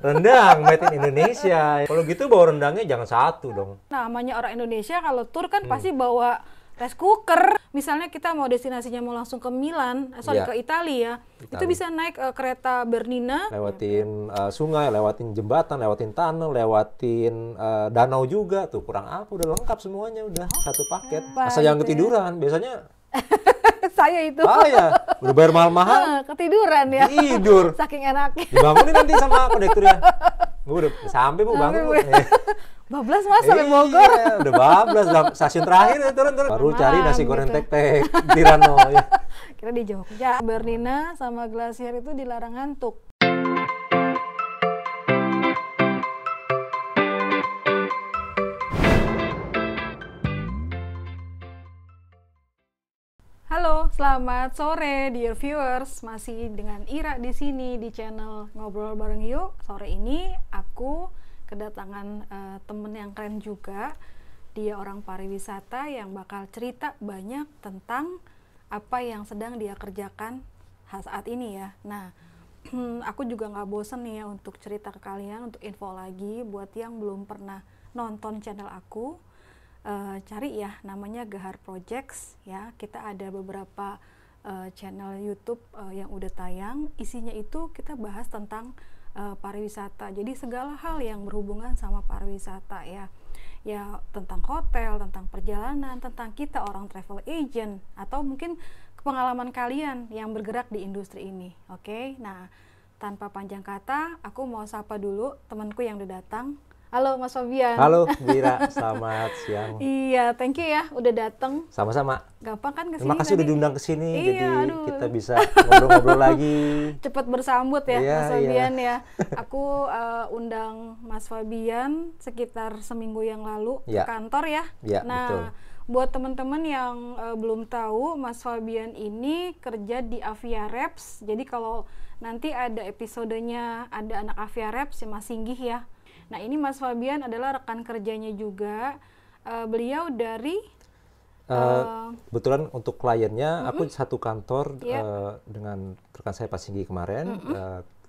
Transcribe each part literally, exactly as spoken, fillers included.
Rendang made in Indonesia. Kalau gitu bawa rendangnya jangan satu dong. Namanya orang Indonesia kalau tur kan hmm. pasti bawa rice cooker. Misalnya kita mau destinasinya mau langsung ke Milan, eh, sorry yeah. ke Italia, Italy. Itu bisa naik uh, kereta Bernina. Lewatin uh, sungai, lewatin jembatan, lewatin tunnel, lewatin uh, danau juga tuh. Kurang apa? Udah lengkap semuanya, udah satu paket. Apa asal jangan ketiduran, biasanya. Saya itu. Ah ya, udah bayar mahal-mahal. Ketiduran ya. Tidur. Saking enaknya. Dibangunin nanti sama kondekturnya. Gue udah sampai mau bangun. Bablas mas sampai Bogor. Iya, udah bablas. Stasiun terakhir ya, turun-turun. Baru cari nasi goreng gitu. Tek-tek Tirano. Ya. Kira di Jogja. Bernina sama Glacier itu dilarang ngantuk. Halo, selamat sore dear viewers. Masih dengan Ira di sini di channel Ngobrol Bareng Yuk. Sore ini aku kedatangan uh, temen yang keren juga. Dia orang pariwisata yang bakal cerita banyak tentang apa yang sedang dia kerjakan saat ini ya. Nah, aku juga nggak bosen nih ya untuk cerita ke kalian, untuk info lagi buat yang belum pernah nonton channel aku. Uh, cari ya namanya Gahar Projects ya, kita ada beberapa uh, channel YouTube uh, yang udah tayang, isinya itu kita bahas tentang uh, pariwisata, jadi segala hal yang berhubungan sama pariwisata ya, ya tentang hotel, tentang perjalanan, tentang kita orang travel agent atau mungkin pengalaman kalian yang bergerak di industri ini. Oke, okay? Nah tanpa panjang kata aku mau sapa dulu temanku yang udah datang. Halo Mas Fabian. Halo Ira, selamat siang. Iya, thank you ya udah datang. Sama-sama. Gampang kan kesini. Terima kasih udah diundang kesini, iya, jadi aduh. Kita bisa ngobrol-ngobrol lagi. Cepat bersambut ya iya, Mas Fabian iya. ya. Aku uh, undang Mas Fabian sekitar seminggu yang lalu ya. Ke kantor ya. Ya nah, betul. Buat teman-teman yang uh, belum tahu, Mas Fabian ini kerja di Aviareps. Jadi kalau nanti ada episodenya ada anak Aviareps si Mas Singgih ya. Nah ini Mas Fabian adalah rekan kerjanya juga, uh, beliau dari... Uh, kebetulan untuk kliennya, mm-mm. aku satu kantor yeah. uh, dengan rekan saya Pak Singgi kemarin,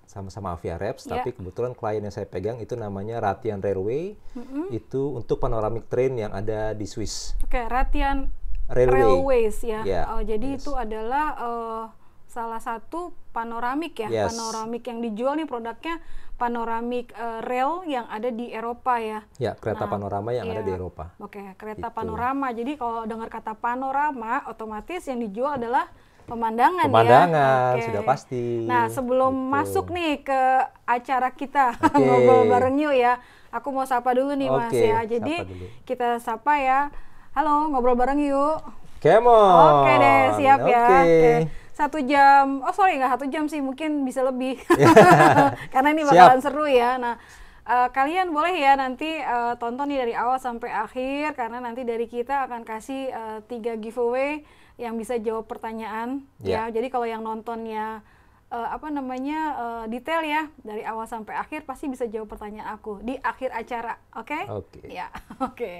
sama-sama uh, Aviareps, yeah. tapi kebetulan klien yang saya pegang itu namanya Rhaetian Railway, mm-mm. itu untuk panoramic train yang ada di Swiss. Oke, okay, Rhaetian Railway. Railways ya, yeah. oh, jadi yes. itu adalah... Uh, salah satu panoramik ya, yes. panoramik yang dijual nih produknya panoramik uh, rail yang ada di Eropa ya. Ya, kereta nah, panorama yang ya. Ada di Eropa. Oke, kereta gitu. Panorama. Jadi kalau dengar kata panorama, otomatis yang dijual adalah pemandangan, pemandangan ya. Oke. Sudah pasti. Nah, sebelum gitu. Masuk nih ke acara kita okay. ngobrol bareng yuk ya, aku mau sapa dulu nih okay. Mas ya. Jadi sapa kita sapa ya. Halo, ngobrol bareng yuk. Come on. Oke deh, siap okay. ya. Okay. Satu jam, oh sorry nggak satu jam sih, mungkin bisa lebih yeah. karena ini bakalan siap. Seru ya. Nah uh, kalian boleh ya nanti uh, tonton nih dari awal sampai akhir karena nanti dari kita akan kasih uh, tiga giveaway yang bisa jawab pertanyaan yeah. ya. Jadi kalau yang nontonnya uh, apa namanya uh, detail ya dari awal sampai akhir pasti bisa jawab pertanyaan aku di akhir acara, oke? Okay? Oke. Okay. Ya, oke. Okay.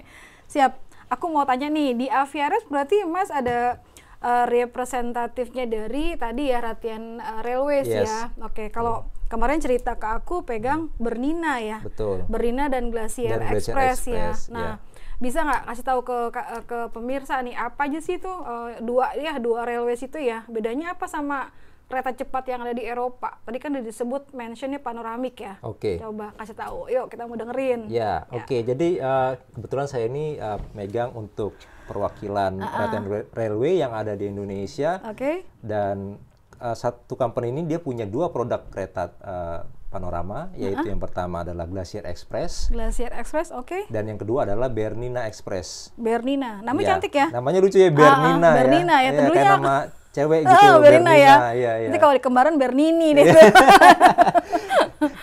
Siap. Aku mau tanya nih di Aviareps berarti Mas ada Uh, representatifnya dari tadi ya Rhaetian uh, Railways yes. ya. Oke, okay. Kalau hmm. kemarin cerita ke aku pegang Bernina ya. Betul. Bernina dan Glacier Express, Express ya. Nah, yeah. bisa nggak kasih tahu ke, ke ke pemirsa nih apa aja sih itu uh, dua ya dua railways itu ya. Bedanya apa sama kereta cepat yang ada di Eropa? Tadi kan udah disebut mentionnya panoramik ya. Oke. Okay. Coba kasih tahu. Yuk kita mau dengerin. Yeah, ya, oke. Okay. Jadi uh, kebetulan saya ini uh, megang untuk perwakilan uh -uh. Rhaetian Railway yang ada di Indonesia okay. dan uh, satu company ini dia punya dua produk kereta uh, panorama yaitu uh -uh. yang pertama adalah Glacier Express Glacier Express oke okay. dan yang kedua adalah Bernina Express. Bernina namanya ya. Cantik ya, namanya lucu ya Bernina, uh -uh. Bernina ya, ya, ya kayak nama cewek gitu oh, Bernina, Bernina ya, ya, ya. Nanti kalau dikembaran Bernini deh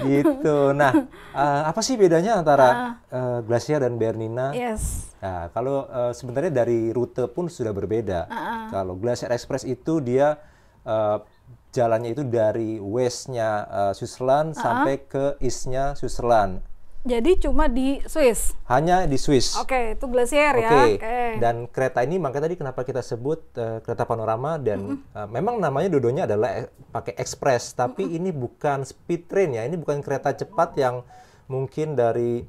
gitu. Nah uh, apa sih bedanya antara uh, uh, Glacier dan Bernina? Yes. Nah kalau uh, sebenarnya dari rute pun sudah berbeda. Uh -uh. Kalau Glacier Express itu dia uh, jalannya itu dari westnya uh, Switzerland uh -uh. sampai ke eastnya Switzerland. Jadi cuma di Swiss? Hanya di Swiss. Oke, okay, itu Glacier okay. ya? Oke, okay. Dan kereta ini makanya tadi kenapa kita sebut uh, kereta panorama dan mm -hmm. uh, memang namanya dodonya adalah pakai express, tapi mm -hmm. ini bukan speed train ya, ini bukan kereta cepat yang mungkin dari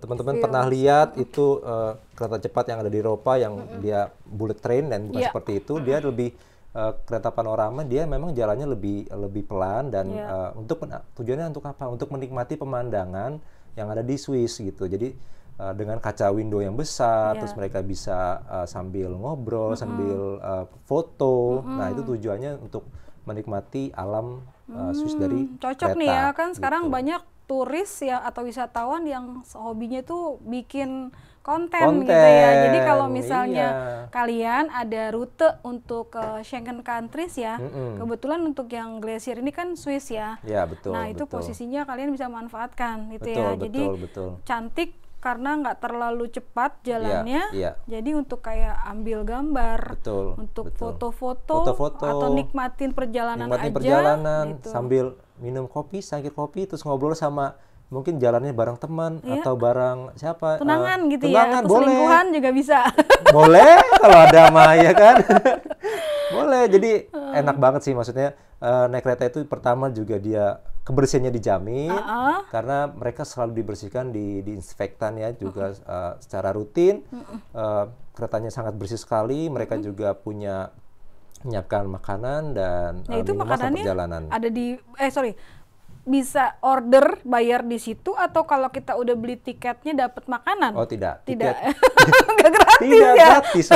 teman-teman uh, pernah lihat mm -hmm. itu uh, kereta cepat yang ada di Eropa yang mm -hmm. dia bullet train dan bukan yeah. seperti itu, dia lebih Uh, kereta panorama dia memang jalannya lebih lebih pelan dan yeah. uh, untuk tujuannya untuk apa? Untuk menikmati pemandangan yang ada di Swiss gitu. Jadi uh, dengan kaca window yang besar, yeah. terus mereka bisa uh, sambil ngobrol, mm-hmm. sambil uh, foto. Mm-hmm. Nah, itu tujuannya untuk menikmati alam uh, Swiss hmm, dari cocok kereta. Cocok nih ya, kan sekarang gitu. Banyak turis ya atau wisatawan yang hobinya itu bikin konten, konten gitu ya. Jadi kalau misalnya iya. kalian ada rute untuk ke Schengen countries ya, mm-mm. kebetulan untuk yang Glacier ini kan Swiss ya. Ya betul. Nah betul. Itu posisinya kalian bisa manfaatkan gitu betul, ya. Betul, jadi betul. Cantik karena nggak terlalu cepat jalannya. Ya, ya. Jadi untuk kayak ambil gambar, betul, untuk foto-foto atau nikmatin perjalanan nikmatin aja. Perjalanan gitu. Sambil minum kopi, secangkir kopi, terus ngobrol sama mungkin jalannya bareng teman iya. atau bareng siapa tunangan uh, gitu tunangan, ya atau boleh. Selingkuhan juga bisa boleh kalau ada Maya kan boleh jadi hmm. enak banget sih maksudnya uh, naik kereta itu pertama juga dia kebersihannya dijamin uh-uh. karena mereka selalu dibersihkan di diinfektan ya juga uh-uh. uh, secara rutin uh-uh. uh, keretanya sangat bersih sekali mereka uh-uh. juga punya menyiapkan makanan dan nah, uh, itu makanannya perjalanan ada di eh sorry bisa order bayar di situ atau kalau kita udah beli tiketnya dapat makanan? Oh tidak, tidak, tidak gratis tidak ya. Gratis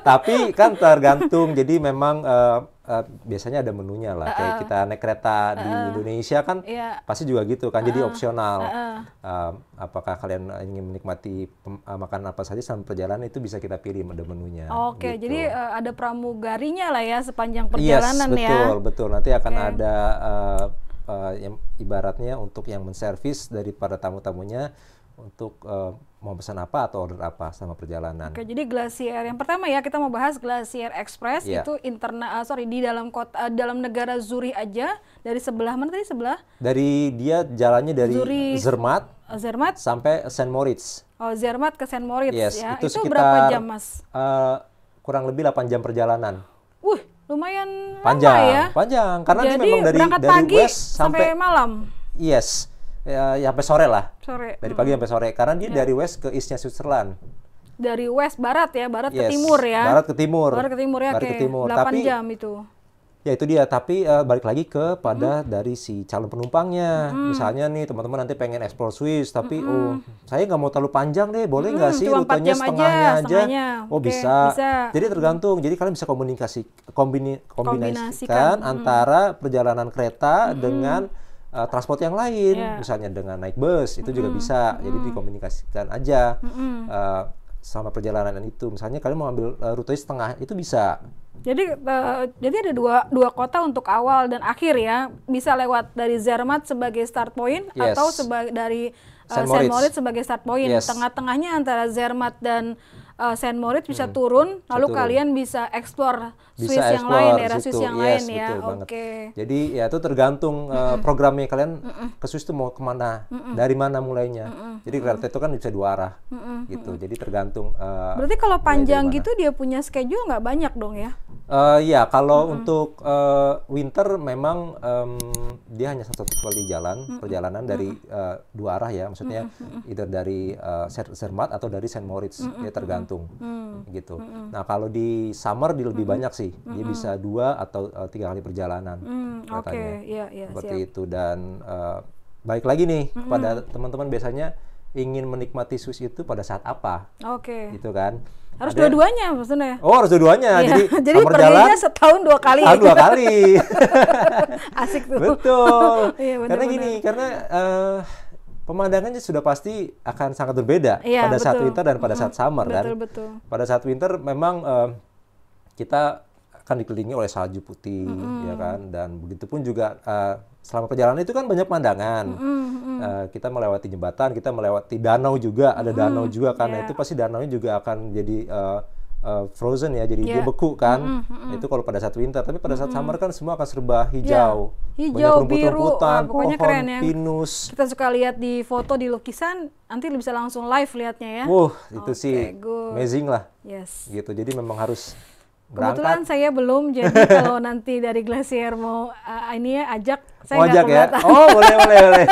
tapi kan tergantung. Jadi memang uh, uh, biasanya ada menunya lah. Uh, Kayak kita naik kereta uh, di Indonesia kan yeah. pasti juga gitu kan. Jadi uh, opsional. Uh, uh, apakah kalian ingin menikmati uh, makanan apa saja selama perjalanan itu bisa kita pilih ada menunya. Oke, okay, gitu. Jadi uh, ada pramugarinya lah ya sepanjang perjalanan yes, betul, ya. Betul, betul. Nanti okay. akan ada uh, Uh, yang ibaratnya untuk yang menservis daripada tamu-tamunya untuk uh, mau pesan apa atau order apa sama perjalanan. Oke, jadi Glacier yang pertama ya kita mau bahas Glacier Express yeah. itu interna uh, sorry di dalam kota uh, dalam negara Zurich aja dari sebelah mana tadi sebelah? Dari dia jalannya dari Zurich, Zermatt, Zermatt sampai Saint Moritz. Oh, Zermatt ke Saint Moritz yes, ya. Itu, itu sekitar, berapa jam, Mas? Uh, kurang lebih delapan jam perjalanan. Wuh. Lumayan panjang ya. Panjang karena jadi, dia memang dari dari pagi west sampai, sampai malam. Yes. Ya, ya sampai sore lah. Sore. Dari pagi hmm. sampai sore karena dia yeah. dari west ke eastnya Switzerland. Dari west barat ya, barat yes. ke timur ya. Barat ke timur. Barat ke timur ya. Barat okay. ke timur. delapan tapi, jam itu. Ya itu dia, tapi uh, balik lagi ke pada hmm. dari si calon penumpangnya. Hmm. Misalnya nih teman-teman nanti pengen explore Swiss, tapi hmm. oh saya nggak mau terlalu panjang deh, boleh nggak hmm. sih cuma rutenya setengahnya aja? Setengahnya. Oh okay. bisa. bisa. Jadi tergantung, jadi kalian bisa komunikasi kombini, kombinasikan, kombinasikan antara hmm. perjalanan kereta hmm. dengan Uh, transport yang lain. Yeah. Misalnya dengan naik bus, itu hmm. juga bisa. Hmm. Jadi dikomunikasikan aja. Hmm. Uh, sama perjalanan itu, misalnya kalian mau ambil uh, rute setengah itu bisa. Jadi uh, jadi ada dua dua kota untuk awal dan akhir ya, bisa lewat dari Zermatt sebagai start point yes. atau sebagai dari uh, Saint Moritz. Saint Moritz sebagai start point. Yes. Tengah-tengahnya antara Zermatt dan uh, Saint Moritz bisa hmm. turun, bisa lalu turun. Kalian bisa explore Swiss bisa yang explore lain, daerah Swiss yang yes, lain ya. Oke. Okay. Jadi ya itu tergantung uh, programnya kalian Mm-mm. ke Swiss itu mau kemana, Mm-mm. dari mana mulainya. Mm-mm. Jadi kereta itu kan bisa dua arah, Mm-mm. gitu. Jadi tergantung. Uh, Berarti kalau panjang gitu dia punya schedule nggak banyak dong ya? Uh, ya kalau Mm-mm. untuk uh, winter memang um, dia hanya satu kali jalan Mm-mm. perjalanan dari uh, dua arah ya, maksudnya Mm-mm. either dari uh, Zermatt atau dari Saint Moritz. Mm-mm. Dia tergantung. Hmm. gitu. Hmm. Nah kalau di summer dia lebih hmm. banyak sih, dia hmm. bisa dua atau uh, tiga kali perjalanan, hmm. Oke, okay. yeah, yeah, seperti siap. Itu. Dan uh, baik lagi nih hmm. pada teman-teman biasanya ingin menikmati Swiss itu pada saat apa? Oke, okay. gitu kan? Harus dua-duanya maksudnya? Oh harus dua-duanya. Yeah. Jadi jadi perginya setahun dua kali. Setahun dua kali. Asik tuh. Betul. yeah, bener, karena bener. Gini, karena uh, pemandangannya sudah pasti akan sangat berbeda ya, pada betul. Saat winter dan pada mm-hmm. saat summer betul, kan. Betul. Pada saat winter memang uh, kita akan dikelilingi oleh salju putih mm-hmm. ya kan dan begitupun juga uh, selama perjalanan itu kan banyak pandangan. Mm-hmm. uh, kita melewati jembatan, kita melewati danau juga, ada danau mm-hmm. juga kan. Yeah. Itu pasti danaunya juga akan jadi uh, uh, frozen ya, jadi yeah. dia beku kan. Mm-hmm, mm-hmm. Itu kalau pada saat winter, tapi pada saat mm-hmm. summer kan semua akan serba hijau, yeah. hijau, banyak rumput-rumputan, pohon, keren ya. pinus. Kita suka lihat di foto, di lukisan, nanti bisa langsung live lihatnya ya. Wuh, itu okay, sih good. amazing lah. Yes. Gitu, jadi memang harus berangkat. Kebetulan saya belum, jadi kalau nanti dari Glacier mau uh, ini ya, ajak, saya mau ajak ya? Oh, boleh, boleh, boleh.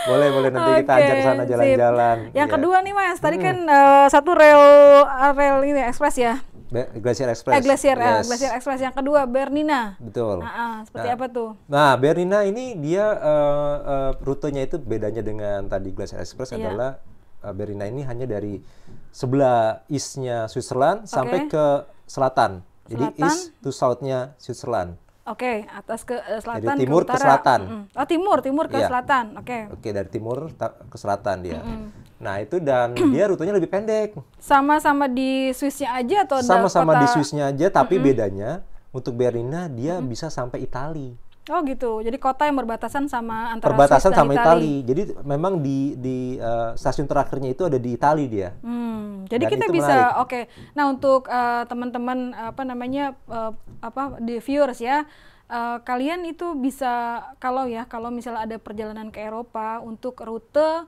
Boleh, boleh, nanti okay, kita ajak sana jalan-jalan. Yang yeah. kedua nih Mas, tadi hmm. kan uh, satu rel, uh, rel ini Express ya? Be Glacier Express. Eh, Glacier, yes. uh, Glacier Express. Yang kedua, Bernina. Betul. Nah, uh, seperti nah. apa tuh? Nah, Bernina ini dia, uh, uh, rutenya itu bedanya dengan tadi Glacier Express yeah. adalah uh, Bernina ini hanya dari sebelah east-nya Switzerland okay. sampai ke selatan. selatan, jadi east to south-nya Switzerland. Oke, okay, atas ke uh, selatan, dari timur ke, ke selatan. Mm -hmm. Oh timur, timur ke yeah. selatan, oke. Okay. Oke, okay, dari timur ke selatan dia. Mm -hmm. Nah itu, dan dia rutenya lebih pendek. Sama-sama di Swiss-nya aja atau sama-sama kota... di Swiss-nya aja, tapi mm -hmm. bedanya untuk Bernina dia mm -hmm. bisa sampai Italia. Oh gitu, jadi kota yang berbatasan sama antara berbatasan Swiss dan sama Italia. Itali. Jadi memang di, di uh, stasiun terakhirnya itu ada di Italia dia. Hmm. Jadi dan kita bisa, oke. Okay. Nah untuk teman-teman uh, apa namanya uh, apa di viewers ya, uh, kalian itu bisa kalau ya kalau misalnya ada perjalanan ke Eropa untuk rute uh,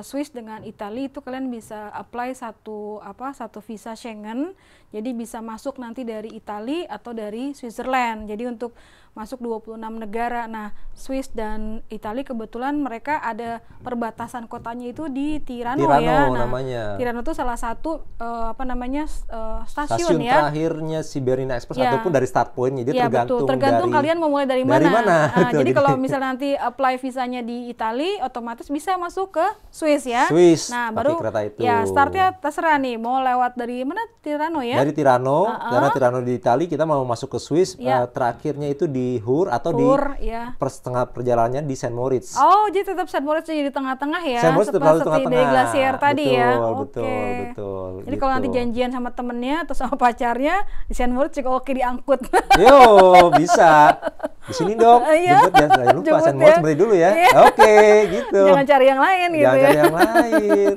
Swiss dengan Italia itu kalian bisa apply satu apa satu visa Schengen. Jadi bisa masuk nanti dari Italia atau dari Switzerland. Jadi untuk masuk dua puluh enam negara. Nah, Swiss dan Italia kebetulan mereka ada perbatasan kotanya itu di Tirano, Tirano ya. Nah, namanya. Tirano itu salah satu uh, apa namanya uh, stasiun, stasiun ya. Stasiun terakhirnya si Bernina Express ya. Ataupun dari start point-nya dia ya, tergantung, betul. tergantung dari, kalian mau mulai dari mana. Dari mana? Nah, jadi kalau misalnya nanti apply visanya di Italia, otomatis bisa masuk ke Swiss ya. Swiss. Nah, baru kereta itu. Ya, startnya terserah nih mau lewat dari mana, Tirano ya. Dari Tirano, uh -uh. karena Tirano di Italia kita mau masuk ke Swiss, ya. uh, terakhirnya itu di Chur atau Chur, di ya. persetengah perjalanannya di Saint Moritz. Oh, jadi tetap Saint Moritz jadi di tengah-tengah ya. Saint Moritz tetap di tengah-tengah. Dari Glacier tadi betul, ya. Betul, okay. betul. Jadi gitu. Kalau nanti janjian sama temennya atau sama pacarnya di Saint Moritz juga oke diangkut. Yo, bisa. Di sini dong. Jemput ya, jangan lupa Saint Moritz ya. Berarti dulu ya. Yeah. Oke, okay, gitu. Jangan cari yang lain gitu. Jangan ya. Cari yang lain.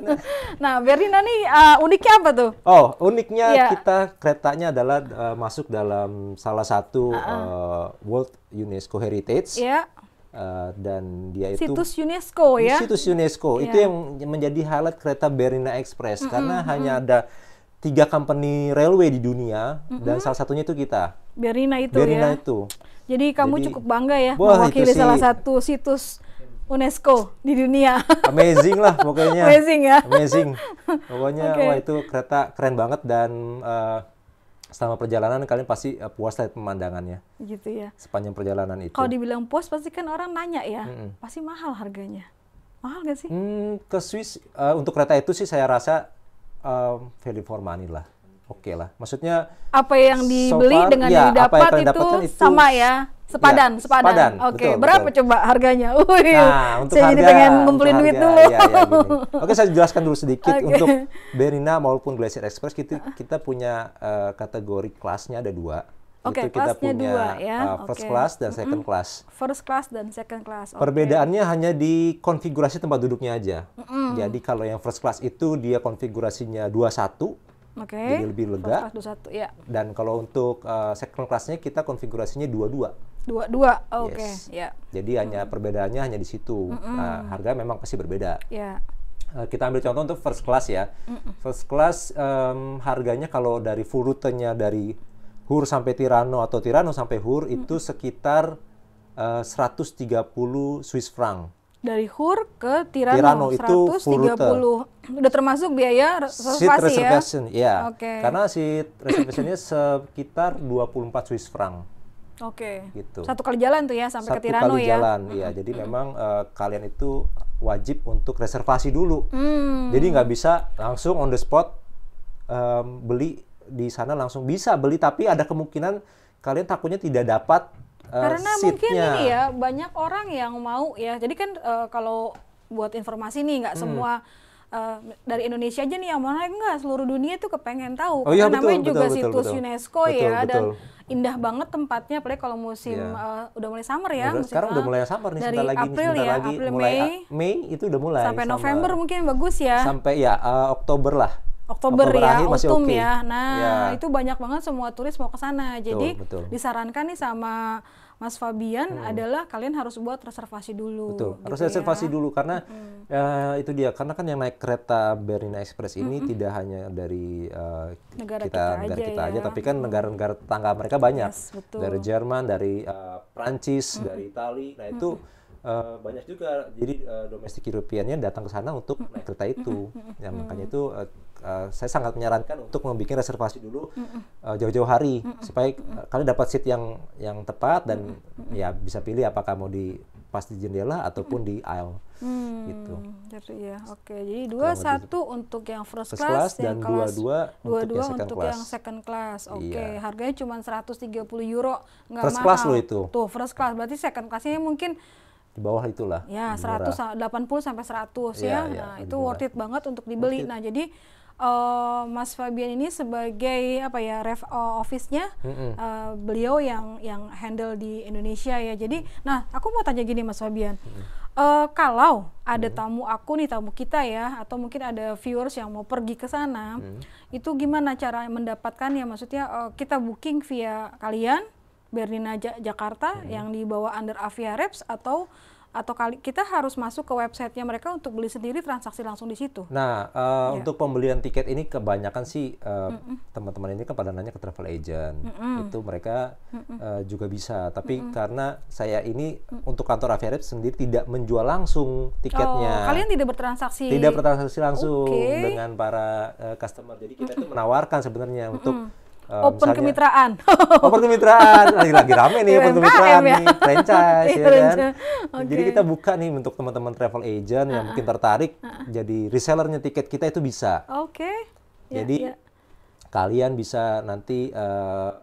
Nah, Bernina nih uh, uniknya apa tuh? Oh, uniknya yeah. kita keretanya adalah uh, masuk dalam salah satu uh -uh. Uh, world UNESCO Heritage yeah. uh, dan dia itu situs UNESCO ya situs UNESCO yeah. itu yang menjadi highlight kereta Bernina Express mm -hmm. karena mm -hmm. hanya ada tiga company railway di dunia mm -hmm. dan salah satunya itu kita Bernina itu Bernina ya itu. Jadi kamu jadi, cukup bangga ya mewakili salah satu situs UNESCO di dunia. Amazing lah pokoknya. Amazing ya. Amazing. Pokoknya okay. wah itu kereta keren banget dan uh, selama perjalanan kalian pasti uh, puas lihat pemandangannya. Gitu ya. Sepanjang perjalanan itu. Kalau dibilang puas pasti kan orang nanya ya, mm-mm. pasti mahal harganya. Mahal nggak sih? Hmm, ke Swiss uh, untuk kereta itu sih saya rasa uh, value for money lah. Oke okay lah. Maksudnya apa yang dibeli so far, dengan ya, yang didapat yang itu, itu sama ya. Sepadan, ya, sepadan. sepadan. Oke, okay. berapa betul. coba harganya? Uy, nah, untuk saya harga, jadi pengen ngumpulin duit dulu. Ya, ya, Oke, saya jelaskan dulu sedikit okay. untuk Bernina maupun Glacier Express kita, kita punya uh, kategori kelasnya ada dua. Oke, okay, kita punya dua, ya? uh, first okay. class dan second mm -mm. class. First class dan second class. Okay. Perbedaannya hanya di konfigurasi tempat duduknya aja. Mm -mm. Jadi kalau yang first class itu dia konfigurasinya dua satu. Oke. Okay. Jadi lebih lega. dua satu, ya. Dan kalau untuk uh, second class-nya kita konfigurasinya dua dua. Dua dua, oke, okay. yes. ya. Yeah. Jadi hanya mm. perbedaannya hanya di situ. Mm -mm. Uh, harga memang pasti berbeda. Yeah. Uh, kita ambil contoh untuk first class ya. Mm -mm. First class um, harganya kalau dari full rutenya dari Chur sampai Tirano atau Tirano sampai Chur mm -mm. itu sekitar uh, seratus tiga puluh Swiss franc. Dari Chur ke Tirano, Tirano itu seratus tiga puluh udah termasuk biaya reservasi seat reservation, ya. Yeah. Okay. Karena si reservasinya sekitar dua puluh empat Swiss franc. Oke. Okay. Gitu. Satu kali jalan tuh ya sampai Satu ke Tirano kali ya. Satu jalan, mm -hmm. ya. Jadi mm -hmm. memang uh, kalian itu wajib untuk reservasi dulu. Mm. Jadi nggak bisa langsung on the spot um, beli di sana langsung bisa beli, tapi ada kemungkinan kalian takutnya tidak dapat. Karena uh, mungkin ini ya banyak orang yang mau ya, jadi kan uh, kalau buat informasi nih nggak hmm. semua uh, dari Indonesia aja nih yang mana enggak seluruh dunia tuh kepengen tahu. Oh, iya, karena betul, namanya betul, juga betul, situs betul, UNESCO betul, ya betul. Dan indah banget tempatnya, apalagi kalau musim yeah. uh, udah mulai summer ya. Udah, musim, sekarang uh, udah mulai summer nih, dari lagi, April nih, ya, lagi, April mulai Mei, Mei itu udah mulai. Sampai November mungkin bagus ya. Sampai ya uh, Oktober lah. Oktober, Oktober ya, autumn okay. ya. Nah, yeah. itu banyak banget semua turis mau ke sana. Jadi betul, betul. disarankan nih sama Mas Fabian hmm. adalah kalian harus buat reservasi dulu. Betul, gitu harus reservasi ya. dulu karena hmm. uh, itu dia. Karena kan yang naik kereta Bernina Express ini hmm. tidak hanya dari uh, negara kita, kita, negara aja, kita ya. aja, tapi kan negara-negara tetangga mereka banyak. Yes, dari Jerman, dari uh, Prancis, hmm. dari Itali. Nah itu. Hmm. Uh, banyak juga, jadi uh, domestik European-nya datang ke sana untuk naik kereta itu. Ya, makanya itu uh, uh, saya sangat menyarankan untuk membuat reservasi dulu uh, jauh-jauh hari supaya uh, kalian dapat seat yang yang tepat dan ya bisa pilih apakah mau di pas di jendela ataupun di aisle. Hmm, gitu. Jadi ya, oke. Jadi dua satu untuk yang first class, class dan dua dua untuk yang second class. Yang second class. Oke, okay. iya. Harganya cuma seratus tiga puluh euro. Nggak first mahal. Class lo itu. Tuh first class, berarti second classnya mungkin di bawah itulah. Ya, seratus delapan puluh sampai seratus ya. ya. ya nah, itu worth it banget untuk dibeli. Nah, jadi uh, Mas Fabian ini sebagai apa ya, ref uh, office-nya mm -hmm. uh, beliau yang yang handle di Indonesia ya. Jadi, nah, aku mau tanya gini Mas Fabian. Mm -hmm. uh, kalau ada mm -hmm. tamu aku nih, tamu kita ya, atau mungkin ada viewers yang mau pergi ke sana, mm -hmm. itu gimana cara mendapatkannya? Maksudnya uh, kita booking via kalian Bernina ja Jakarta hmm. yang dibawa under Aviareps atau atau kali kita harus masuk ke websitenya mereka untuk beli sendiri, transaksi langsung di situ. Nah, uh, ya. untuk pembelian tiket ini kebanyakan sih teman-teman uh, mm -mm. ini kan pada nanya ke travel agent, mm -mm. itu mereka mm -mm. Uh, juga bisa. Tapi mm -mm. karena saya ini mm -mm. untuk kantor Aviareps sendiri tidak menjual langsung tiketnya. Oh, kalian tidak bertransaksi? Tidak bertransaksi langsung okay. dengan para uh, customer. Jadi kita mm -mm. itu menawarkan sebenarnya mm -mm. untuk Uh, open misalnya, kemitraan. Open kemitraan. Lagi-lagi rame nih open kemitraan ya? nih. Franchise ya kan. Okay. Jadi kita buka nih untuk teman-teman travel agent uh-huh. yang mungkin tertarik uh-huh. jadi resellernya tiket kita itu bisa. Oke. Okay. Jadi yeah, yeah. kalian bisa nanti uh,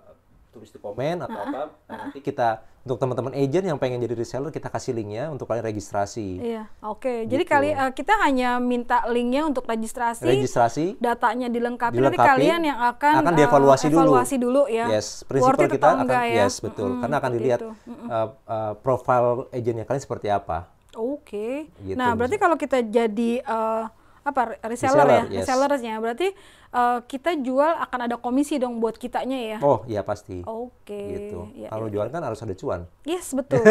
tulis di komen atau uh-huh. apa. Nah, uh-huh. nanti kita untuk teman-teman agent yang pengen jadi reseller kita kasih linknya untuk kalian registrasi. Iya, oke. Okay. Gitu. Jadi kali uh, kita hanya minta linknya untuk registrasi. Registrasi. Datanya dilengkapi. Dilengkapi. Nanti kalian yang akan, akan dievaluasi uh, dulu. Evaluasi dulu ya. Yes, prinsipal kita akan. Ya? Yes, betul. Mm-hmm, Karena akan dilihat gitu. mm-hmm. uh, uh, profil agennya kalian seperti apa. Oke. Okay. Gitu, nah, berarti kalau kita jadi uh, apa reseller, reseller ya, yes. resellersnya berarti uh, kita jual akan ada komisi dong buat kitanya ya. Oh iya pasti. Oke. Okay. Gitu. Ya, kalau ya. jual kan harus ada cuan. Yes betul.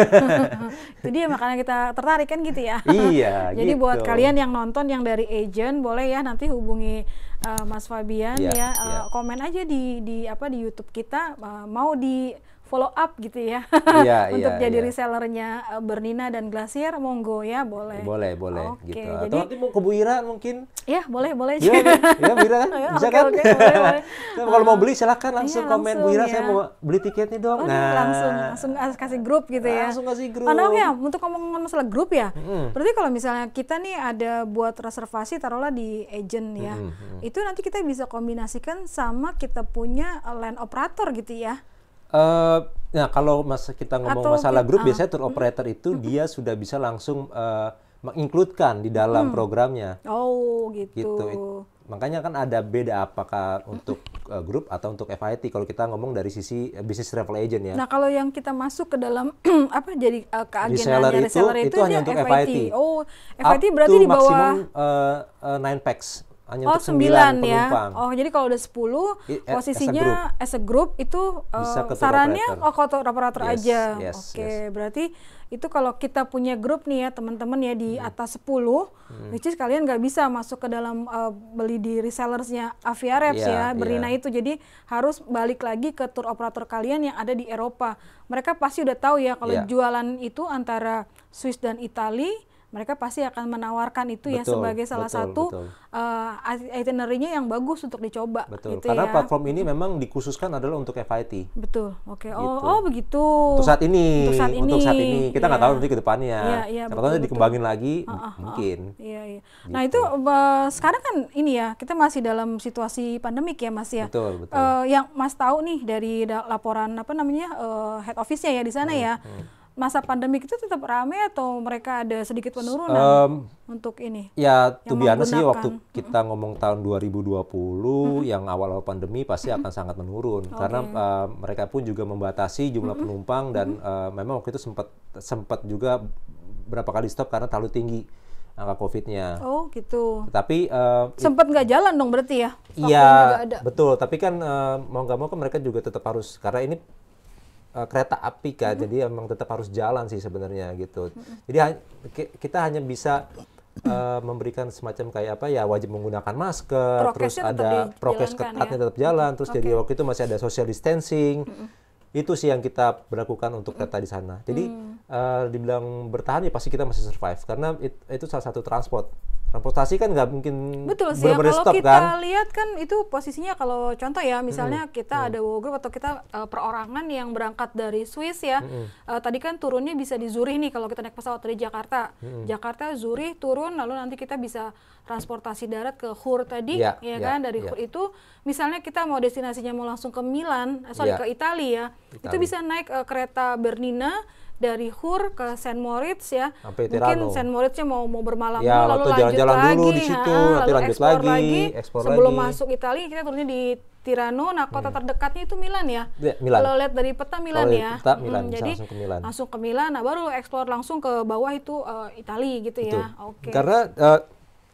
Jadi ya, makanya kita tertarik kan gitu ya. Iya. Jadi gitu. buat kalian yang nonton yang dari agent boleh ya nanti hubungi uh, Mas Fabian yeah, ya uh, yeah. komen aja di di apa di YouTube kita uh, mau di follow up gitu ya, yeah, untuk yeah, jadi yeah. resellernya Bernina dan Glacier, monggo ya, boleh. Boleh, boleh. Oke, gitu. Atau jadi nanti mau ke Bu Ira mungkin? Iya, boleh, boleh. Iya, ya, Bu Ira kan? Bisa okay, kan? Okay, boleh, boleh. Nah, kalau mau beli silahkan langsung iya, komen, langsung, Bu Ira ya. saya mau beli tiketnya dong. Oh, nah, langsung, langsung kasih grup gitu ya. Langsung kasih grup. Padahal ya, untuk ngomong masalah grup ya, mm-hmm. berarti kalau misalnya kita nih ada buat reservasi, taruhlah di agent ya, mm-hmm. itu nanti kita bisa kombinasikan sama kita punya land operator gitu ya. Uh, nah kalau mas kita ngomong Atau masalah grup, uh, biasanya tour operator uh, itu uh, dia sudah bisa langsung uh, menginkludkan di dalam uh, programnya. Oh gitu. gitu. Makanya kan ada beda apakah untuk uh, grup atau untuk F I T kalau kita ngomong dari sisi uh, bisnis travel agent ya. Nah, kalau yang kita masuk ke dalam apa jadi uh, ke agennya reseller, reseller itu, itu, itu hanya untuk F I T. Oh, F I T Up berarti di bawah maksimum nine packs. Hanya oh, untuk sembilan ya. Penumpang. Oh, jadi kalau udah sepuluh posisinya as a group itu uh, sarannya oh ke tour operator yes, aja. Yes, Oke, okay. yes. berarti itu kalau kita punya grup nih ya, teman-teman ya di hmm. atas sepuluh, hmm. which is kalian nggak bisa masuk ke dalam uh, beli di resellersnya Aviareps yeah, ya, Bernina yeah. itu. Jadi harus balik lagi ke tour operator kalian yang ada di Eropa. Mereka pasti udah tahu ya kalau yeah. jualan itu antara Swiss dan Italia. Mereka pasti akan menawarkan itu betul, ya sebagai salah betul, satu betul. Uh, itinerary-nya yang bagus untuk dicoba. Betul. Gitu Karena ya. platform ini memang dikhususkan adalah untuk F I T. Betul. Oke. Okay. Gitu. Oh, oh begitu. Untuk saat ini. Untuk saat ini. Untuk saat ini. Kita nggak yeah. tahu nanti ke depannya. Yeah, yeah, betul, betul. Dikembangin lagi oh, oh, mungkin. Iya. Yeah, yeah. gitu. Nah itu uh, sekarang kan ini ya kita masih dalam situasi pandemik ya Mas ya. Betul. Betul. Uh, yang Mas tahu nih dari laporan apa namanya uh, head office-nya ya di sana hmm, ya. Hmm. Masa pandemi itu tetap rame atau mereka ada sedikit penurunan um, untuk ini? Ya, to be honest sih waktu kita mm-hmm. ngomong tahun dua ribu dua puluh mm-hmm. yang awal-awal pandemi pasti mm-hmm. akan sangat menurun okay. karena uh, mereka pun juga membatasi jumlah mm-hmm. penumpang dan mm-hmm. uh, memang waktu itu sempat sempat juga berapa kali stop karena terlalu tinggi angka COVID-nya. Oh gitu. Tapi uh, sempat nggak jalan dong berarti ya? Iya, betul. Tapi kan uh, mau nggak mau kan mereka juga tetap harus, karena ini uh, kereta api kan, mm-hmm. jadi emang tetap harus jalan sih sebenarnya gitu. Mm-hmm. Jadi ha kita hanya bisa uh, memberikan semacam kayak apa ya, wajib menggunakan masker, terus ada prokes ketatnya ya? Tetap jalan, terus okay. jadi waktu itu masih ada social distancing. Mm-hmm. Itu sih yang kita lakukan untuk kereta di sana. Jadi hmm. uh, dibilang bertahan ya pasti kita masih survive karena it, itu salah satu transport. Transportasi kan nggak mungkin betul sih. Ya, kalau stop, kita kan? Lihat kan itu posisinya kalau contoh ya misalnya mm-hmm. kita mm-hmm. ada WOW Group atau kita uh, perorangan yang berangkat dari Swiss ya. Mm-hmm. uh, tadi kan turunnya bisa di Zurich nih kalau kita naik pesawat dari Jakarta. Mm-hmm. Jakarta, Zurich turun lalu nanti kita bisa transportasi darat ke Chur tadi yeah, ya yeah, kan dari yeah. Chur itu misalnya kita mau destinasinya mau langsung ke Milan, eh, sorry yeah. ke Italia ya. Itu bisa naik uh, kereta Bernina dari Chur ke Saint Moritz ya, mungkin Saint Moritznya mau mau bermalam ya, dulu, lalu lanjut jalan -jalan lagi, di situ, ha, nanti lalu lanjut ekspor lagi, lagi. Ekspor sebelum lagi. Masuk Italia kita turunnya di Tirano, nah kota hmm. terdekatnya itu Milan ya. Milan. Kalau lihat dari peta Milan Kalo ya, peta, Milan, hmm, jadi langsung ke Milan. Langsung ke Milan, nah baru eksplor langsung ke bawah itu uh, Italia gitu Betul. Ya. Oke. Okay. Karena uh,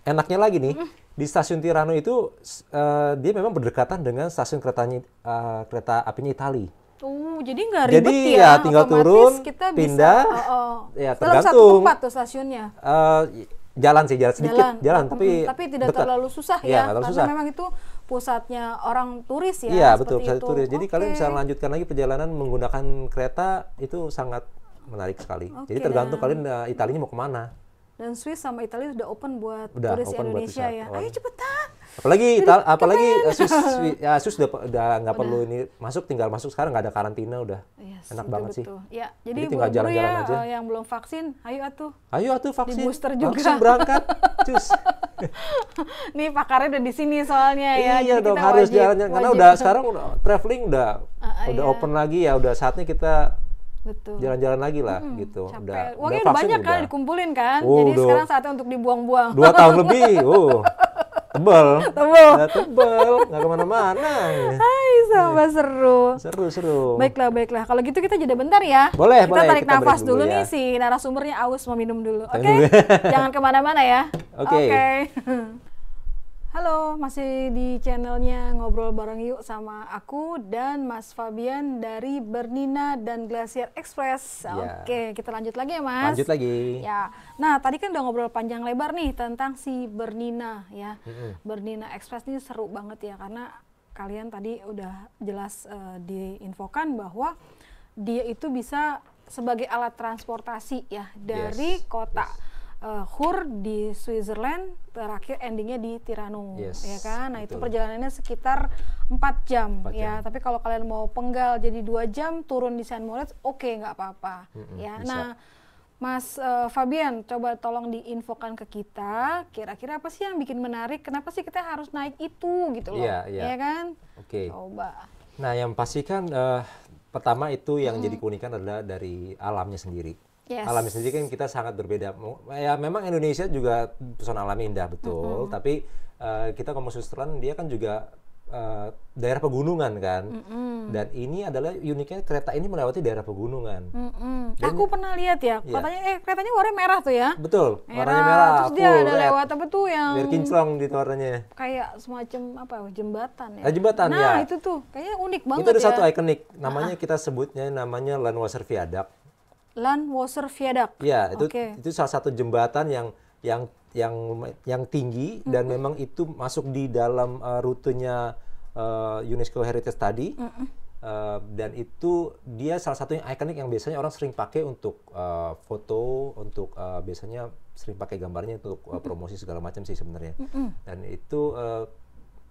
enaknya lagi nih. Hmm. Di stasiun Tirano itu uh, dia memang berdekatan dengan stasiun keretanya uh, kereta apinya Italia. Oh, jadi nggak ribet jadi, ya? Jadi ya tinggal turun, kita bisa, pindah, oh, oh. ya tergantung. Dalam satu tempat tuh stasiunnya? Uh, jalan sih, jalan sedikit, jalan, jalan tapi tapi tidak dekat. Terlalu susah ya, ya karena susah. Memang itu pusatnya orang turis ya. Iya betul, pusat turis. Jadi okay. kalian bisa melanjutkan lagi perjalanan menggunakan kereta itu sangat menarik sekali. Okay, jadi tergantung nah. kalian uh, Italinya mau kemana. Dan Swiss sama Italia sudah open buat udah, turis open Indonesia buat ya. Ayo cepetan. Apalagi Itali, apalagi Swiss, ya, Swiss udah nggak perlu ini masuk, tinggal masuk sekarang nggak ada karantina udah. Yes, enak betul, banget betul. Sih. Ya, jadi, jadi tinggal jalan-jalan ya, aja. Yang belum vaksin, ayo atuh. Ayo atuh vaksin. Di booster juga. Langsung berangkat. Cus. Nih pakarnya udah di sini soalnya ya. Iya dong harus jalannya karena udah sekarang udah, traveling udah uh, udah iya. open lagi ya udah saatnya kita jalan-jalan lagi lah hmm, gitu. Udah, uangnya udah banyak kan dikumpulin kan, oh, jadi do. Sekarang saatnya untuk dibuang-buang. Dua tahun lebih, oh. tebel, tebel, nah, tebel, nggak kemana-mana. Hai, sama seru. Seru, seru. Baiklah, baiklah. Kalau gitu kita jeda bentar ya. Boleh, kita boleh. Tarik kita tarik nafas dulu, dulu ya. Nih si narasumbernya aus mau minum dulu. Oke, okay? Jangan kemana-mana ya. Oke. Okay. Okay. Halo, masih di channelnya Ngobrol Bareng Yuk sama aku dan Mas Fabian dari Bernina dan Glacier Express. Yeah. Oke, kita lanjut lagi ya Mas. Lanjut lagi. Ya, nah tadi kan udah ngobrol panjang lebar nih tentang si Bernina ya. Mm-hmm. Bernina Express ini seru banget ya karena kalian tadi udah jelas uh, diinfokan bahwa dia itu bisa sebagai alat transportasi ya dari yes. kota. Yes. Uh, Chur di Switzerland terakhir endingnya di Tirano yes, ya kan. Nah betul. Itu perjalanannya sekitar empat jam, empat jam ya. Tapi kalau kalian mau penggal jadi dua jam turun di Saint Moritz oke okay, nggak apa-apa mm-hmm, ya. Bisa. Nah Mas uh, Fabian coba tolong diinfokan ke kita kira-kira apa sih yang bikin menarik? Kenapa sih kita harus naik itu gitu loh? Yeah, yeah. Ya kan? Oke. Okay. Coba. Nah yang pasti kan uh, pertama itu yang mm-hmm. jadi keunikan adalah dari alamnya sendiri. Yes. Alamnya sendiri kan kita sangat berbeda. Ya memang Indonesia juga pesona alamnya indah betul, mm-hmm. tapi uh, kita ngomong Switzerland dia kan juga uh, daerah pegunungan kan. Mm-hmm. Dan ini adalah uniknya kereta ini melewati daerah pegunungan. Mm-hmm. Dan, aku pernah lihat ya, katanya yeah. eh keretanya warnanya merah tuh ya. Betul, merah, warnanya merah. Terus full, dia ada red, lewat apa tuh yang biar kinclong di warnanya. Kayak semacam apa jembatan ya. Nah, jembatan nah, ya. Nah, itu tuh kayaknya unik banget ya. Itu ada ya. Satu ikonik, namanya ah. kita sebutnya namanya Landwasser Viaduct. Landwasser Viaduct. Ya, itu okay. itu salah satu jembatan yang yang yang yang tinggi mm-hmm. dan memang itu masuk di dalam uh, rutenya uh, UNESCO Heritage tadi. Mm-hmm. uh, dan itu dia salah satu yang ikonik yang biasanya orang sering pakai untuk uh, foto, untuk uh, biasanya sering pakai gambarnya untuk uh, promosi segala macam sih sebenarnya. Mm-hmm. Dan itu uh,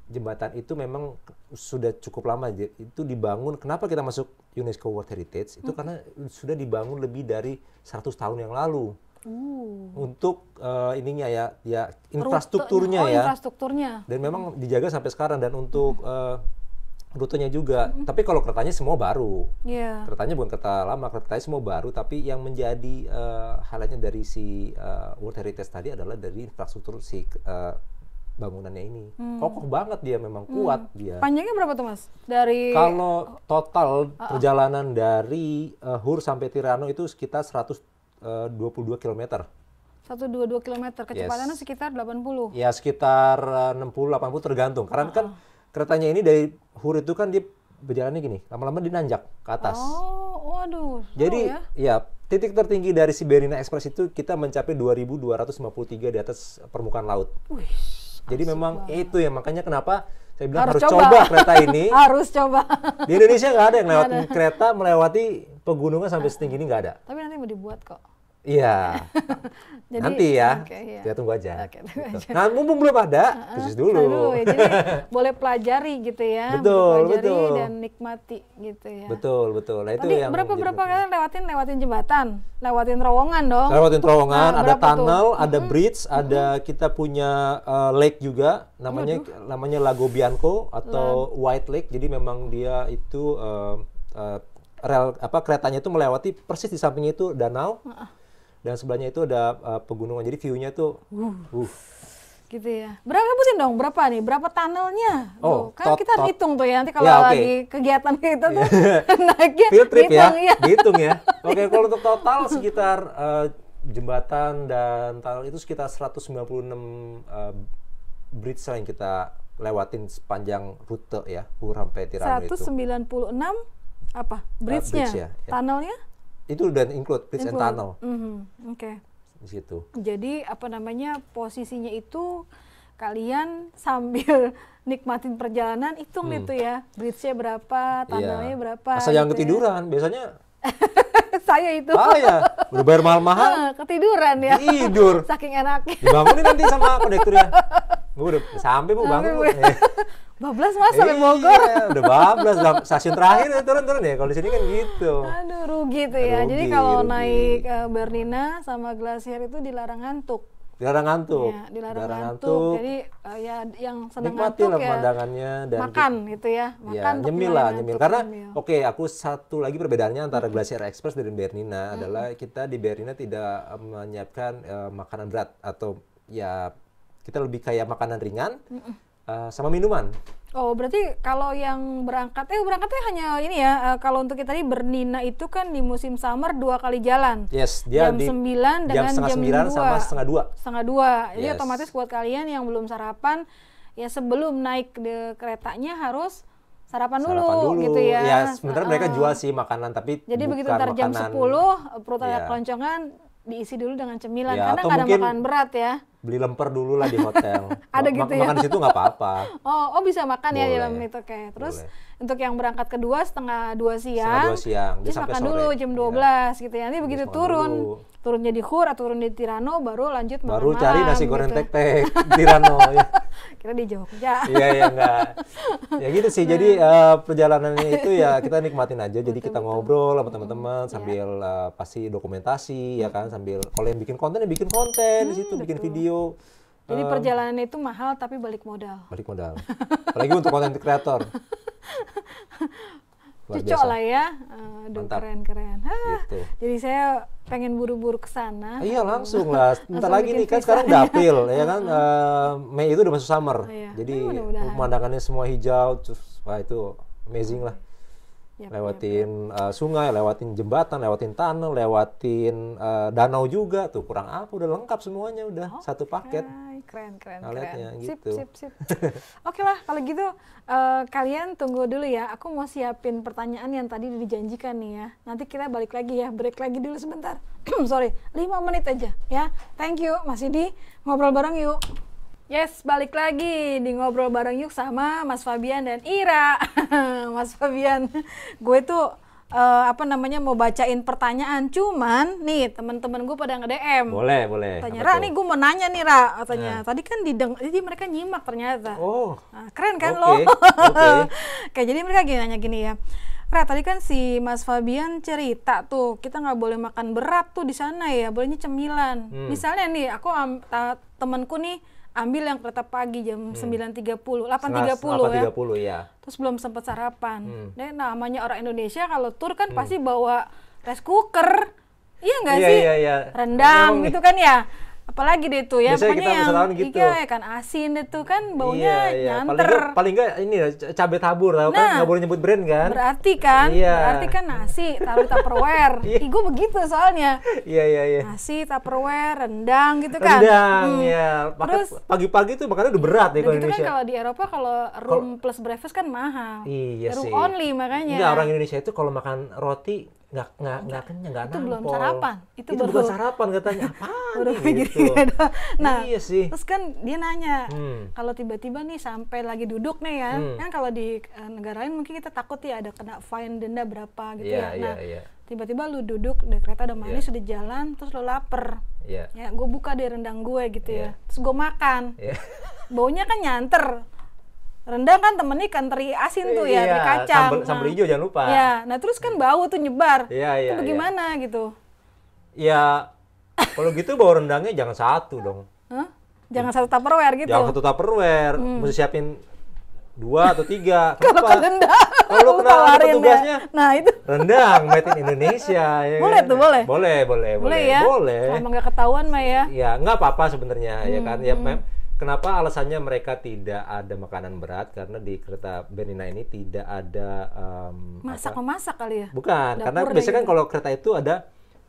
jembatan itu memang sudah cukup lama itu dibangun. Kenapa kita masuk UNESCO World Heritage? Itu hmm. karena sudah dibangun lebih dari seratus tahun yang lalu. Uh. Untuk uh, ininya ya, ya infrastrukturnya oh, ya. Infrastrukturnya. Dan memang dijaga sampai sekarang dan untuk hmm. uh, rutenya juga, mm-hmm. tapi kalau keretanya semua baru. Yeah. Keretanya bukan kereta lama, keretanya semua baru. Tapi yang menjadi uh, halnya dari si uh, World Heritage tadi adalah dari infrastruktur si uh, bangunannya ini. Hmm. Kokoh banget dia memang hmm. kuat dia. Panjangnya berapa tuh Mas? Dari kalau total uh-uh. perjalanan dari uh, Chur sampai Tirano itu sekitar seratus dua puluh dua kilometer. seratus dua puluh dua kilometer, kecepatannya yes. sekitar delapan puluh. Ya, sekitar enam puluh delapan puluh tergantung. Karena uh-uh. kan keretanya ini dari Chur itu kan dia berjalannya gini, lama-lama dia nanjak ke atas. Oh, waduh. Jadi, oh, ya. ya, titik tertinggi dari si Bernina Express itu kita mencapai dua ribu dua ratus lima puluh tiga di atas permukaan laut. Wih, jadi memang banget. Itu ya, makanya kenapa saya bilang harus, harus coba. coba kereta ini. Harus coba. Di Indonesia nggak ada yang lewat ada. kereta melewati pegunungan sampai setinggi ini, nggak ada. Tapi nanti mau dibuat kok. Iya, nanti ya, okay, ya, kita tunggu aja. Okay, tunggu gitu. aja. Nah, mumpung belum ada, khusus dulu. Aduh, ya, jadi boleh pelajari gitu ya, betul, pelajari betul. dan nikmati gitu ya. Betul, betul. Nah, itu yang berapa berapa kalian lewatin lewatin jembatan, lewatin terowongan dong. Lewatin terowongan, nah, ada tunnel, tuh? ada bridge, mm-hmm. ada kita punya uh, lake juga, namanya Waduh. namanya Lago Bianco atau Lago. White Lake. Jadi memang dia itu uh, uh, rel apa keretanya itu melewati persis di sampingnya itu danau. Uh-uh. Dan sebelahnya itu ada uh, pegunungan, jadi view-nya tuh uh, uh. gitu ya. Berapa pusin dong, berapa nih, berapa tunnelnya? Oh, kan tot, kita tot. hitung tuh ya, nanti kalau ya, okay. lagi kegiatan kita tuh naiknya field trip hitung, ya, dihitung ya. ya. Oke, okay, kalau untuk total sekitar uh, jembatan dan tunnel itu sekitar seratus sembilan puluh enam uh, bridge yang kita lewatin sepanjang rute ya, Chur sampai Tirano itu. seratus sembilan puluh enam apa? Bridge-nya? Uh, bridge ya, ya. Tunnelnya? Itu udah include bridge include. and tunnel. Mm-hmm. Oke. Okay. Di situ. Jadi apa namanya posisinya itu kalian sambil nikmatin perjalanan hitung hmm. itu ya. Bridge-nya berapa, tunnelnya yeah. berapa. Asal gitu yang ketiduran ya. biasanya. Saya itu. Ah ya, berbayar mahal-mahal. Ketiduran ya. Tidur. Saking enaknya. Dibangunin nanti sama kondekturnya. Bu udah sampai Bu bangun. Bu. Bablas mas sampai Bogor. Iya, udah bablas stasiun terakhir turun-turun ya. Kalau di sini kan gitu. Aduh rugi tuh ya. Rugi, Jadi kalau rugi. naik uh, Bernina sama Glacier itu dilarang ngantuk. Dilarang ngantuk. Ya, dilarang, dilarang ngantuk. ngantuk. Jadi uh, ya yang senang ngantuk ya pemandangannya dan makan gitu ya. Makan. Ya, nyemil lah, nyemil. Karena oke, okay, aku satu lagi perbedaannya antara Glacier Express dan Bernina hmm. adalah kita di Bernina tidak menyiapkan uh, makanan berat atau ya kita lebih kayak makanan ringan. Hmm. Uh, sama minuman. Oh, berarti kalau yang berangkat, eh berangkatnya hanya ini ya, uh, kalau untuk kita di Bernina itu kan di musim summer dua kali jalan. Yes, dia jam di, sembilan dengan jam sembilan sama setengah dua. Setengah dua, yes. Jadi otomatis buat kalian yang belum sarapan, ya sebelum naik de keretanya harus sarapan dulu, sarapan dulu gitu ya. Ya sebenarnya uh, mereka jual sih makanan, tapi jadi begitu ntar jam makanan, sepuluh, perut ada yeah. keloncongan, diisi dulu dengan cemilan, ya, karena nggak ada makanan berat ya. Beli lemper dulu lah di hotel. Ada gitu ya? Makan di situ nggak apa-apa. Oh, oh bisa makan boleh. ya dalam itu kayak. Terus boleh. Untuk yang berangkat kedua setengah dua siang, setengah dua siang. Jadi makan sore. dulu jam dua belas ya. gitu ya. Nanti ya, begitu turun, dulu. turunnya di Chur atau turun di Tirano baru lanjut makan Baru malam, cari nasi goreng gitu. tek-tek Tirano. Ya. Kita di Jogja. Iya, ya enggak. Ya gitu sih. Jadi uh, perjalanannya itu ya kita nikmatin aja. Jadi betul, kita betul. ngobrol sama teman-teman sambil ya. uh, pasti dokumentasi hmm. ya kan, sambil kalau yang bikin konten ya bikin konten hmm, di situ, betul. bikin video. Jadi um, perjalanan itu mahal tapi balik modal. Balik modal. Apalagi untuk konten kreator. Cocok lah ya. Aduh, keren-keren. Gitu. Jadi saya pengen buru-buru ke sana. Ah, iya, langsung lah. Bentar lagi nih kan sekarang udah April ya kan. Uh, Mei itu udah masuk summer. Oh, iya. Jadi eh, pemandangannya semua hijau. Terus, wah itu amazing lah. Yep, lewatin yep. Uh, sungai, lewatin jembatan, lewatin tunnel, lewatin uh, danau juga tuh kurang apa udah lengkap semuanya udah oh, satu paket. Keren keren keren. Sip gitu. sip sip. Oke lah kalau gitu uh, kalian tunggu dulu ya. Aku mau siapin pertanyaan yang tadi dijanjikan nih ya. Nanti kita balik lagi ya, break lagi dulu sebentar. Sorry, lima menit aja ya. Thank you Mas Yudi. Ngobrol bareng yuk. Yes, balik lagi di Ngobrol Bareng Yuk sama Mas Fabian dan Ira. Mas Fabian, gue tuh uh, apa namanya mau bacain pertanyaan, cuman nih teman-teman gue pada nge-D M. Boleh, boleh. Tanya, Ra, nih gue mau nanya nih Ra, katanya. Nah. Tadi kan dideng, jadi mereka nyimak ternyata. Oh. Nah, keren kan okay. lo? okay. Kayak jadi mereka gini nanya gini ya. Ra, tadi kan si Mas Fabian cerita tuh kita nggak boleh makan berat tuh di sana ya, bolehnya cemilan. Hmm. Misalnya nih, aku um, temanku nih. Ambil yang kereta pagi jam sembilan tiga puluh, delapan tiga puluh ya. Terus belum sempat sarapan. Hmm. Dan namanya orang Indonesia kalau tur kan hmm. pasti bawa rice cooker. Iya nggak iya, sih? Iya, iya. Rendang memang gitu kan ya. Apalagi deh tuh ya, biasanya pokoknya kita yang gitu. Iya kan asin deh tuh kan baunya, iya, iya. Nyanter. Paling enggak ini cabai tabur tau nah, kan nggak boleh nyebut brand kan. Berarti kan, iya. berarti kan nasi taruh Tupperware. Ih gue begitu soalnya. Iya iya iya. Nasi Tupperware, rendang gitu kan. Rendang hmm. ya. Maka, terus pagi-pagi tuh makanya udah berat ya kalau Indonesia. Kan kalau di Eropa kalau room kalo, plus breakfast kan mahal. Iya room sih. Room only makanya. Enggak, orang Indonesia itu kalau makan roti nggak nggak nggak kenyang nggak nampol. Itu belum sarapan. Itu, itu baru, bukan sarapan katanya. Apaan gitu. Nah, iya sih. Terus kan dia nanya, hmm. kalau tiba-tiba nih sampai lagi duduk nih ya, hmm. kan kalau di uh, negara lain mungkin kita takut ya ada kena fine denda berapa gitu yeah, ya. Nah, yeah, yeah. tiba-tiba lu duduk di kereta udah manis, yeah. udah jalan, terus lu lapar. Yeah. Ya, gue buka deh rendang gue gitu yeah. ya. Terus gue makan. Yeah. Baunya kan nyanter. Rendang kan temennya ikan teri asin tuh ya, teri kacang. Sambal, sambal hijau jangan lupa. Ya, nah terus kan bau tuh nyebar. Iya, iya, itu bagaimana iya. gitu? Ya, kalau gitu bau rendangnya jangan satu dong. Hah? Jangan satu Tupperware gitu? Jangan satu Tupperware, hmm. mesti siapin dua atau tiga. Kalau ke rendang, kalau kena petugasnya. Ya. Nah itu. Rendang, made in Indonesia. Ya boleh kan? Tuh, boleh? Boleh, boleh. Boleh ya? Boleh. Selama nggak ketahuan mah ya. Ya, nggak apa-apa sebenarnya hmm. ya kan. Ya, mem kenapa alasannya mereka tidak ada makanan berat? Karena di kereta Bernina ini tidak ada um, masak-memasak kali ya? Bukan, dapur karena biasanya gitu. Kan kalau kereta itu ada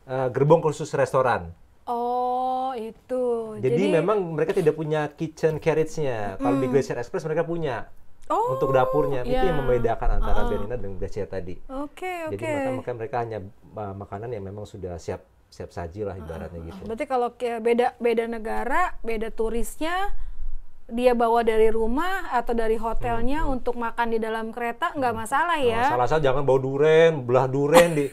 uh, gerbong khusus restoran. Oh, itu. Jadi, Jadi memang mereka tidak punya kitchen carriage-nya. Kalau mm. di Glacier Express mereka punya. Oh, untuk dapurnya yeah. itu yang membedakan antara uh. Bernina dan Glacier tadi. Oke, okay, oke. Okay. Jadi maka, maka mereka hanya uh, makanan yang memang sudah siap siap saji lah ibaratnya gitu. Berarti kalau beda beda negara, beda turisnya, dia bawa dari rumah atau dari hotelnya hmm, hmm. untuk makan di dalam kereta nggak hmm. masalah ya. Nah, salah saya jangan bawa duren, belah duren di.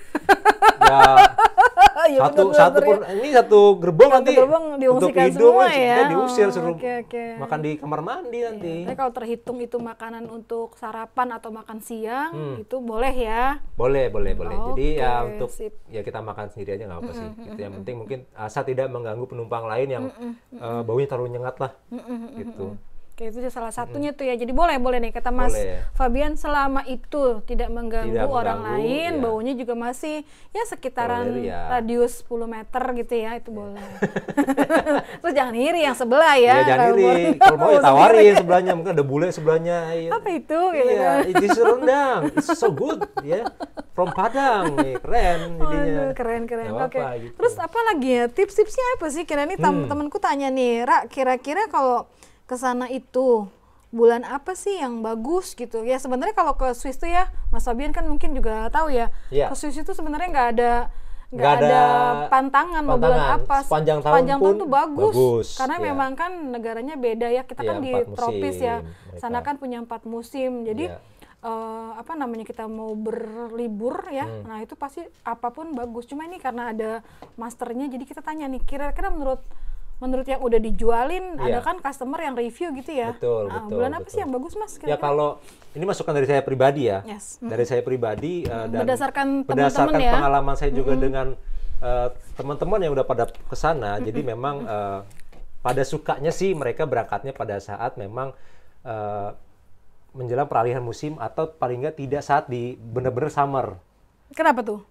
Ya, ya satu bener, satu bener, pun ya. Ini satu gerbong satu nanti gerbong untuk hidung semua, ya. Kita diusir oh, suruh okay, okay. makan di kamar mandi yeah. nanti. Tapi kalau terhitung itu makanan untuk sarapan atau makan siang hmm. itu boleh ya? Boleh boleh boleh. Okay, jadi ya untuk sip. Ya kita makan sendiri aja nggak apa-apa mm -mm, sih. Gitu. Yang mm -mm. penting mungkin asal tidak mengganggu penumpang lain yang mm -mm, mm -mm. Uh, baunya terlalu nyengat lah. Mm -mm, gitu. Mm -mm. Oke, itu salah satunya mm. tuh ya. Jadi boleh-boleh nih kata Mas boleh, ya. Fabian selama itu tidak mengganggu, tidak mengganggu orang lain, ya. Baunya juga masih ya sekitaran boleh, ya. Radius sepuluh meter gitu ya, itu ya. Boleh. Terus jangan iri yang sebelah ya. Ya jangan iri. Kalau mau tawarin sebelahnya, mungkin ada bule sebelahnya. Ya. Apa itu? Iya, itu rendang. It's so good ya. Yeah. From Padang, nih. Keren jadinya. Aduh, keren keren. Oke. Okay. Gitu. Terus apa lagi ya? Tips-tipsnya apa sih? Kira nih hmm. temanku tanya nih, Ra, kira-kira kalau kesana itu bulan apa sih yang bagus gitu ya sebenarnya kalau ke Swiss tuh ya Mas Fabian kan mungkin juga tahu ya yeah. ke Swiss itu sebenarnya nggak ada nggak ada, ada pantangan, pantangan mau bulan apa sepanjang tahun, sepanjang tahun tuh bagus, bagus karena yeah. memang kan negaranya beda ya kita yeah, kan di tropis musim, ya mereka. Sana kan punya empat musim jadi yeah. uh, apa namanya kita mau berlibur ya hmm. nah itu pasti apapun bagus cuma ini karena ada masternya jadi kita tanya nih kira-kira menurut Menurut yang udah dijualin, yeah. ada kan customer yang review gitu ya. Betul, nah, betul. Bulan betul. Apa sih yang bagus Mas? Kira-kira? Ya kalau, ini masukan dari saya pribadi ya. Yes. Mm-hmm. Dari saya pribadi. Uh, dan berdasarkan berdasarkan ya. Pengalaman saya juga mm-hmm. dengan uh, teman-teman yang udah pada kesana. Mm-hmm. Jadi memang uh, pada sukanya sih mereka berangkatnya pada saat memang uh, menjelang peralihan musim. Atau paling nggak tidak saat di bener-bener summer. Kenapa tuh?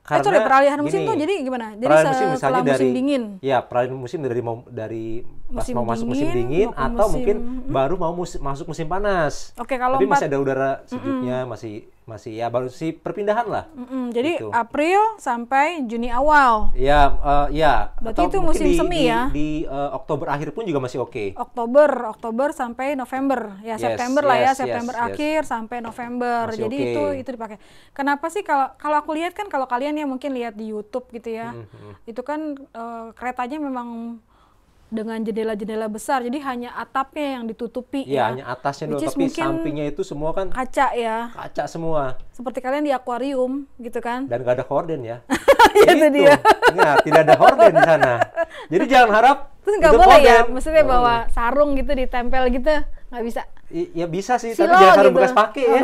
Karena eh, sorry, peralihan musim gini, tuh jadi gimana? Jadi musim, setelah musim dari, dingin? Ya, peralihan musim dari, mau, dari pas musim mau dingin, masuk musim dingin atau musim, mungkin mm. baru mau musim, masuk musim panas. Oke, kalau tapi empat, masih ada udara sejuknya, mm -mm. masih masih ya baru sih perpindahan lah. Mm -mm. Jadi gitu. April sampai Juni awal? Ya, uh, ya. Berarti atau itu musim di, semi di, ya? Di, di uh, Oktober akhir pun juga masih oke. Okay. Oktober, Oktober sampai November. Ya, yes, September yes, lah ya, September yes, akhir yes. sampai November. Masih jadi okay. itu itu dipakai. Kenapa sih kalau kalau aku lihat kan kalau kalian yang mungkin lihat di YouTube gitu ya, mm -hmm. itu kan uh, keretanya memang dengan jendela-jendela besar, jadi hanya atapnya yang ditutupi. Iya, ya. Hanya atasnya doang, tapi sampingnya itu semua kan kaca ya. Kaca semua. Seperti kalian di akuarium, gitu kan? Dan nggak ada horden ya. Iya itu dia. Nah, tidak ada horden di sana. Jadi jangan harap. Terus nggak boleh horden. Ya, maksudnya oh. bawa sarung gitu ditempel gitu, nggak bisa. I ya bisa sih, Silo, tapi jangan sarung gitu. Bekas pakai ya.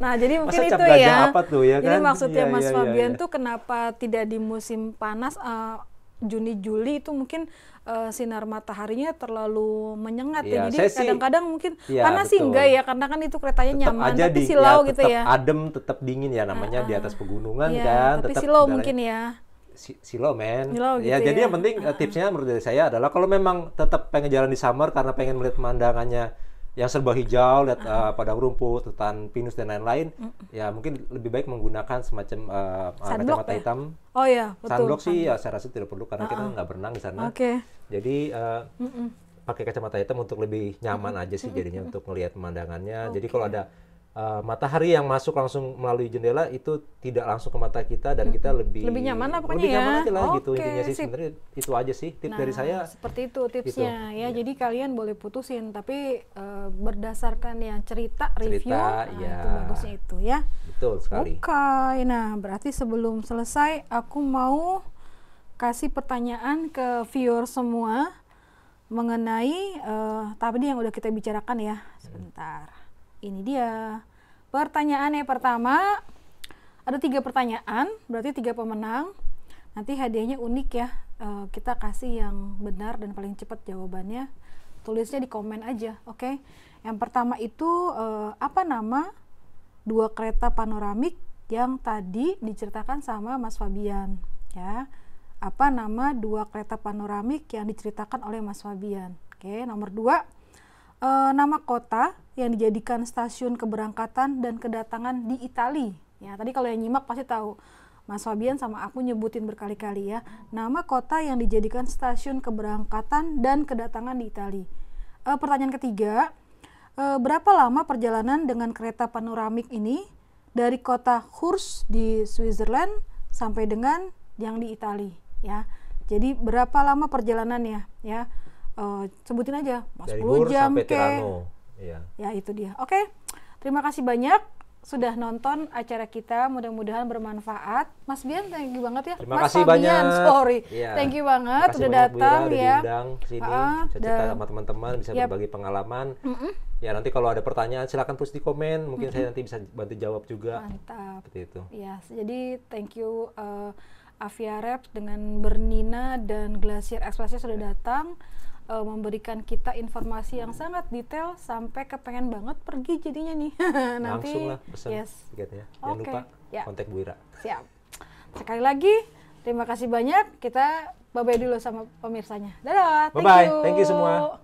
Nah, jadi mungkin masa itu ya. Apa tuh, ya jadi kan? Maksudnya ya, Mas ya, Fabian ya, ya. Tuh kenapa tidak di musim panas? Uh, Juni-Juli itu mungkin uh, sinar mataharinya terlalu menyengat ya, ya. Jadi kadang-kadang mungkin ya, panas sih enggak ya, karena kan itu keretanya tetep nyaman, aja tapi di, silau ya, gitu ya. Tetap adem, tetap dingin ya, namanya uh -huh. di atas pegunungan ya, kan. Tapi tetep silau mungkin ya. silo men. Silo, gitu ya, ya. Jadi yang penting uh -huh. tipsnya menurut dari saya adalah kalau memang tetap pengen jalan di summer karena pengen melihat pemandangannya yang serba hijau, lihat uh, padang rumput, hutan pinus dan lain-lain, mm. ya mungkin lebih baik menggunakan semacam uh, kacamata ya? hitam. Oh ya, betul. Sunblock sih ya, saya rasa tidak perlu karena uh -uh. kita nggak berenang di sana. Oke. Okay. Jadi uh, mm -mm. pakai kacamata hitam untuk lebih nyaman mm -mm. aja sih jadinya mm -mm. untuk melihat pemandangannya. Okay. Jadi kalau ada Uh, matahari yang masuk langsung melalui jendela itu tidak langsung ke mata kita dan kita lebih lebih nyaman lah pokoknya lebih nyaman ya. aja lah okay, gitu intinya sih sebenarnya itu aja sih tips nah, dari saya seperti itu tipsnya gitu. ya, ya jadi kalian boleh putusin tapi uh, berdasarkan yang cerita, cerita review nah, ya. itu bagusnya itu ya betul sekali. Oke okay, nah berarti sebelum selesai aku mau kasih pertanyaan ke viewer semua mengenai uh, tadi yang udah kita bicarakan ya sebentar. Hmm. Ini dia pertanyaannya pertama, ada tiga pertanyaan, berarti tiga pemenang. Nanti hadiahnya unik ya, e, kita kasih yang benar dan paling cepat jawabannya. Tulisnya di komen aja, oke? Okay? Yang pertama itu e, apa nama dua kereta panoramik yang tadi diceritakan sama Mas Fabian, ya? Apa nama dua kereta panoramik yang diceritakan oleh Mas Fabian? Oke, okay, nomor dua. E, nama kota yang dijadikan stasiun keberangkatan dan kedatangan di Italia. Ya, tadi kalau yang nyimak pasti tahu. Mas Fabian sama aku nyebutin berkali-kali ya. Nama kota yang dijadikan stasiun keberangkatan dan kedatangan di Italia. E, pertanyaan ketiga, e, berapa lama perjalanan dengan kereta panoramik ini dari kota Chur di Switzerland sampai dengan yang di Italia? Ya, jadi berapa lama perjalanannya? Ya. Uh, sebutin aja, mau sepuluh jam ke Tirano. Iya. Ya itu dia. Oke, okay. Terima kasih banyak sudah nonton acara kita, mudah-mudahan bermanfaat. Mas Bian, thank you banget ya. Terima Mas kasih Fabian, banyak. Sorry, ya. Thank you banget sudah datang Bu Ira, ya. Diundang sini, uh, bisa cerita sama teman-teman, bisa yep. berbagi pengalaman. Mm -mm. Ya nanti kalau ada pertanyaan silahkan tulis di komen, mungkin mm -mm. saya nanti bisa bantu jawab juga. Mantap. Seperti itu. Ya, jadi thank you uh, Aviareps dengan Bernina dan Glacier Expressnya sudah datang. Memberikan kita informasi yang sangat detail sampai kepengen banget pergi jadinya nih. Nanti langsung lah pesan yes. tiketnya. Jangan okay. lupa yeah. kontak Bu Ira. Siap. Sekali lagi terima kasih banyak. Kita bye-bye dulu sama pemirsanya. Dadah. Bye-bye. Thank you. Thank you semua.